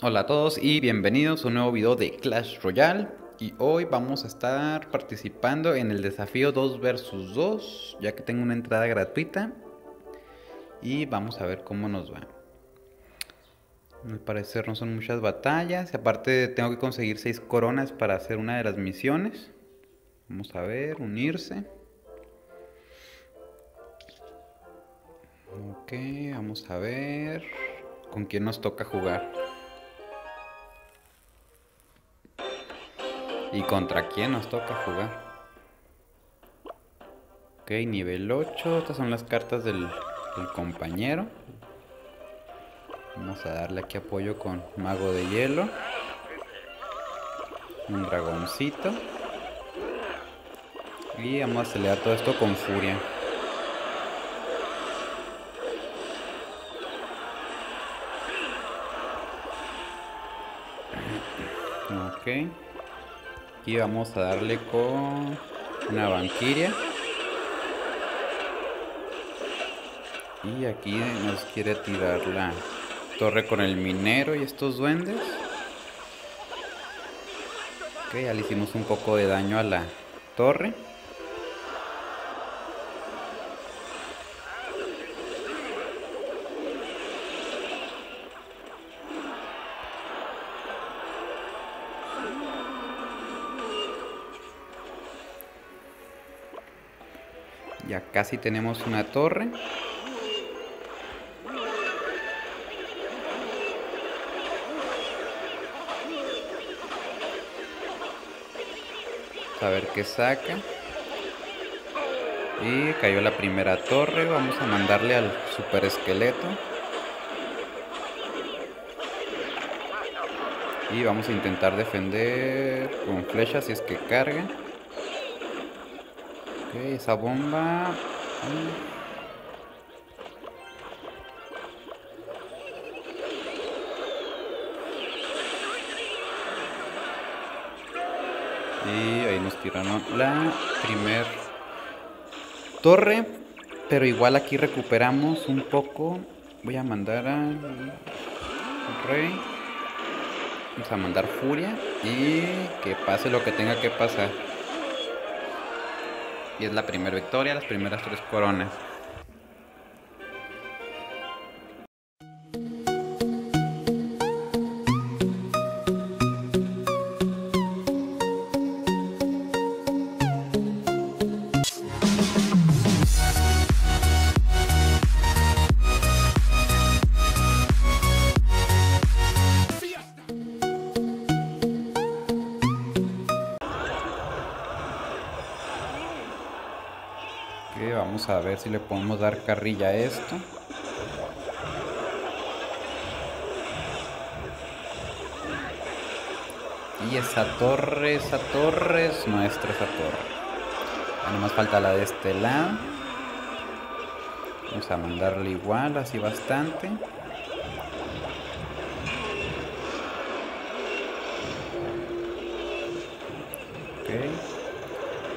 Hola a todos y bienvenidos a un nuevo video de Clash Royale. Y hoy vamos a estar participando en el desafío 2 vs 2, ya que tengo una entrada gratuita. Y vamos a ver cómo nos va. Al parecer no son muchas batallas. Y aparte tengo que conseguir 6 coronas para hacer una de las misiones. Vamos a ver, unirse. Ok, vamos a ver con quién nos toca jugar. Y contra quién nos toca jugar. Ok, nivel 8. Estas son las cartas del compañero. Vamos a darle aquí apoyo con Mago de Hielo. Un dragoncito. Y vamos a acelerar todo esto con furia. Ok. Y vamos a darle con una Valquiria. Y aquí nos quiere tirar la torre con el minero y estos duendes. Ok, ya le hicimos un poco de daño a la torre. Ya casi tenemos una torre. A ver qué saca. Y cayó la primera torre. Vamos a mandarle al super esqueleto. Y vamos a intentar defender con flechas si es que carga. Ok, esa bomba. Y ahí nos tiraron la primer torre. Pero igual aquí recuperamos un poco. Voy a mandar al rey. Vamos a mandar furia. Y que pase lo que tenga que pasar. Y es la primera victoria, las primeras 3 coronas. Vamos a ver si le podemos dar carrilla a esto. Y esa torre es nuestra, esa torre. Ya nomás falta la de este lado. Vamos a mandarle igual, así bastante. Ok.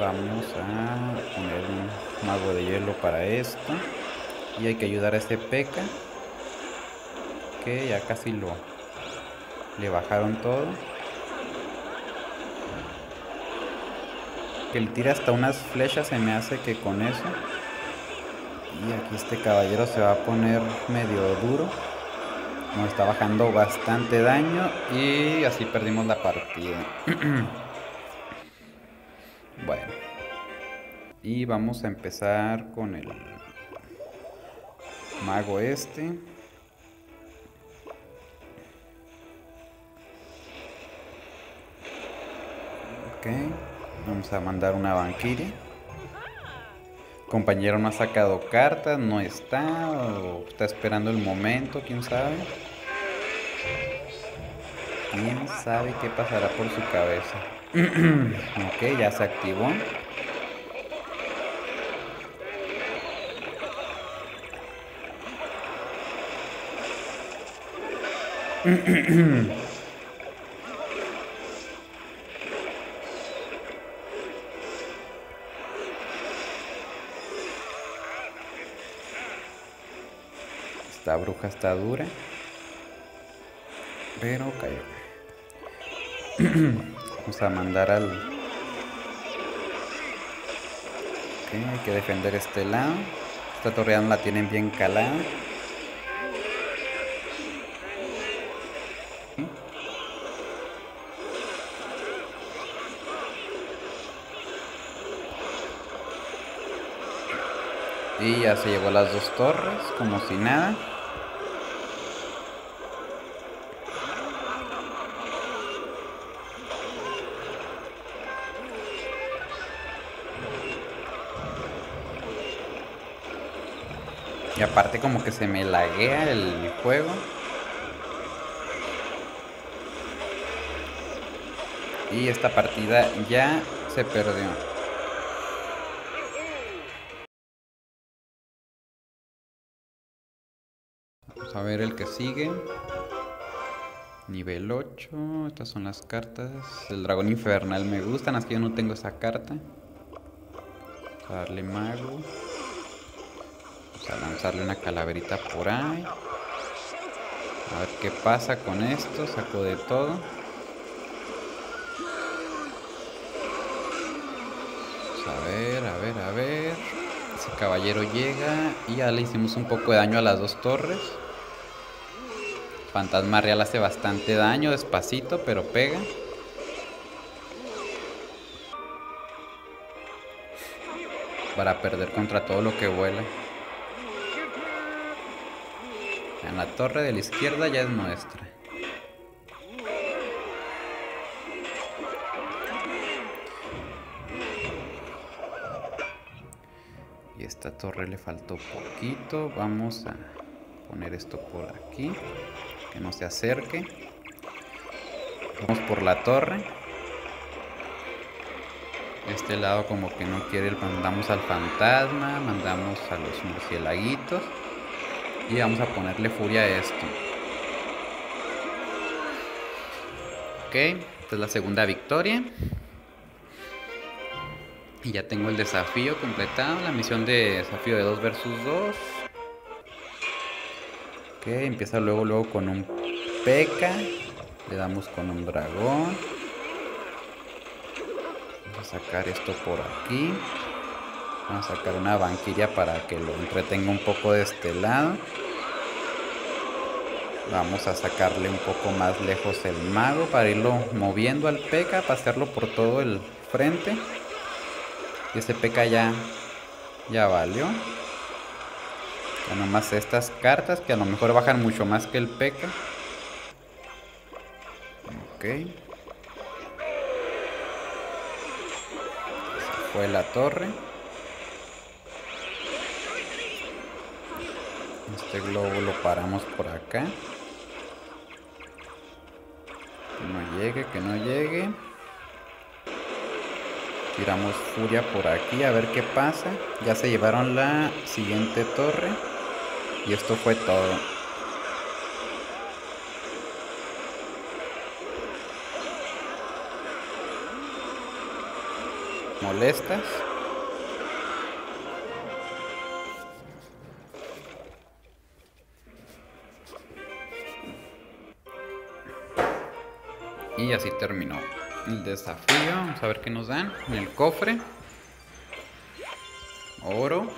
Vamos a poner un mago de hielo para esto. Y hay que ayudar a este P.E.K.K.A. que ya casi le bajaron todo. Que le tira hasta unas flechas, se me hace que con eso. Y aquí este caballero se va a poner medio duro. Nos está bajando bastante daño y así perdimos la partida. Bueno, y vamos a empezar con el mago este. Ok, vamos a mandar una Valquiria. Compañero no ha sacado cartas, no está, o está esperando el momento, quién sabe. Quién sabe qué pasará por su cabeza. Ok, ya se activó. Esta bruja está dura. pero cayó. Vamos a mandar al... Okay, hay que defender este lado. Esta torre la tienen bien calada. Y ya se llevó las dos torres, como si nada. Y aparte como que se me laguea el juego. Y esta partida ya se perdió. A ver el que sigue. Nivel 8. Estas son las cartas. El dragón infernal me gustan. Así que yo no tengo esa carta. Vamos a darle mago. Vamos a lanzarle una calaverita por ahí. A ver qué pasa con esto. Saco de todo. Vamos a ver, a ver, a ver. Ese caballero llega. Y ya le hicimos un poco de daño a las dos torres. Fantasma real hace bastante daño, despacito, pero pega. Para perder contra todo lo que vuela. En la torre de la izquierda ya es nuestra. Y esta torre le faltó poquito. Vamos a poner esto por aquí. Que no se acerque. Vamos por la torre. Este lado como que no quiere. Mandamos al fantasma. Mandamos a los murciélaguitos. Y vamos a ponerle furia a esto. Ok. Esta es la segunda victoria. Y ya tengo el desafío completado. La misión de desafío de 2 versus 2. Ok, empieza luego con un P.E.K.K.A. Le damos con un dragón. Vamos a sacar esto por aquí. Vamos a sacar una banquilla para que lo entretenga un poco de este lado. Vamos a sacarle un poco más lejos el mago para irlo moviendo al P.E.K.K.A. para hacerlo por todo el frente. Y ese P.E.K.K.A. ya valió. Ya nomás estas cartas que a lo mejor bajan mucho más que el P.E.K.K.A. Ok. Se fue la torre. Este globo lo paramos por acá. Que no llegue, que no llegue. Tiramos furia por aquí, a ver qué pasa. Ya se llevaron la siguiente torre. Y esto fue todo. ¿Molestas? Y así terminó el desafío. Vamos a ver qué nos dan. En el cofre. Oro.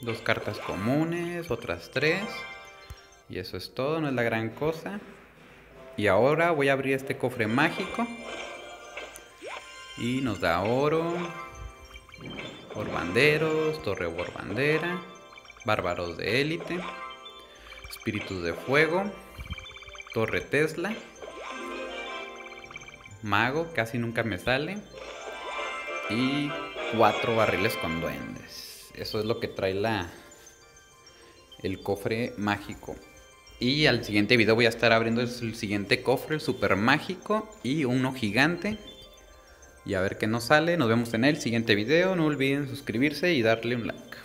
2 cartas comunes, otras 3. Y eso es todo, no es la gran cosa. Y ahora voy a abrir este cofre mágico. Y nos da oro, orbanderos, torre orbandera, bárbaros de élite, espíritus de fuego, torre Tesla, mago, casi nunca me sale, y 4 barriles con duendes. Eso es lo que trae el cofre mágico. Y al siguiente video voy a estar abriendo el siguiente cofre, el super mágico, y uno gigante. Y a ver qué nos sale. Nos vemos en el siguiente video. No olviden suscribirse y darle un like.